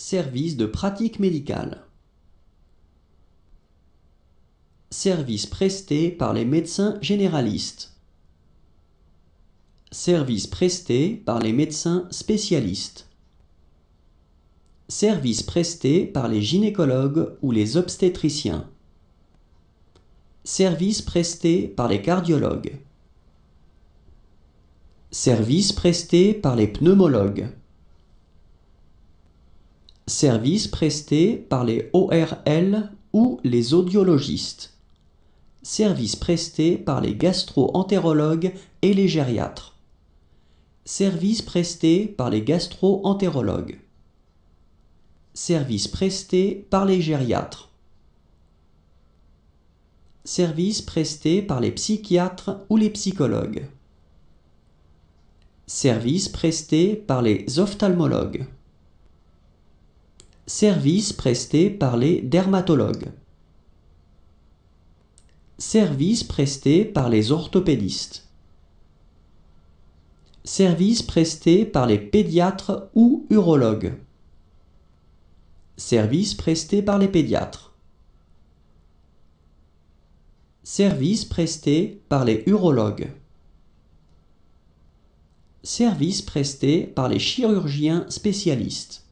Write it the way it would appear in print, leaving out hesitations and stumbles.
Service de pratique médicale. Service presté par les médecins généralistes. Service presté par les médecins spécialistes. Service presté par les gynécologues ou les obstétriciens. Service presté par les cardiologues. Service presté par les pneumologues. Service presté par les ORL ou les audiologistes. Service presté par les gastro-entérologues et les gériatres. Service presté par les gastro-entérologues. Service presté par les gériatres. Service presté par les psychiatres ou les psychologues. Service presté par les ophtalmologues. Service presté par les dermatologues. Service presté par les orthopédistes. Service presté par les pédiatres ou urologues. Service presté par les pédiatres. Service presté par les urologues. Service presté par les chirurgiens spécialistes.